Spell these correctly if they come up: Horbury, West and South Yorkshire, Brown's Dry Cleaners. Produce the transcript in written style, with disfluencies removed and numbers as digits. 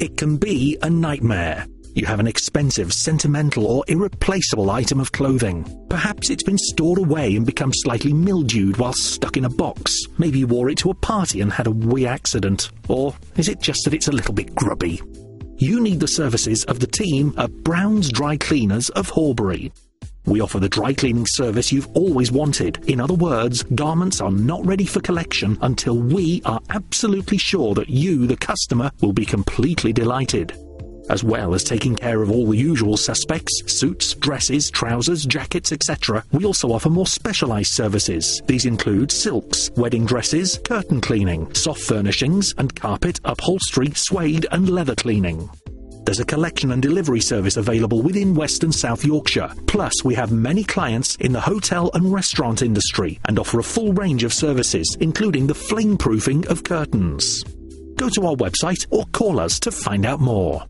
It can be a nightmare. You have an expensive, sentimental or irreplaceable item of clothing. Perhaps it's been stored away and become slightly mildewed while stuck in a box. Maybe you wore it to a party and had a wee accident. Or is it just that it's a little bit grubby? You need the services of the team at Brown's Dry Cleaners of Horbury. We offer the dry cleaning service you've always wanted. In other words, garments are not ready for collection until we are absolutely sure that you, the customer, will be completely delighted. As well as taking care of all the usual suspects, suits, dresses, trousers, jackets, etc., we also offer more specialized services. These include silks, wedding dresses, curtain cleaning, soft furnishings and carpet, upholstery, suede and leather cleaning. There's a collection and delivery service available within West and South Yorkshire. Plus, we have many clients in the hotel and restaurant industry and offer a full range of services, including the flame-proofing of curtains. Go to our website or call us to find out more.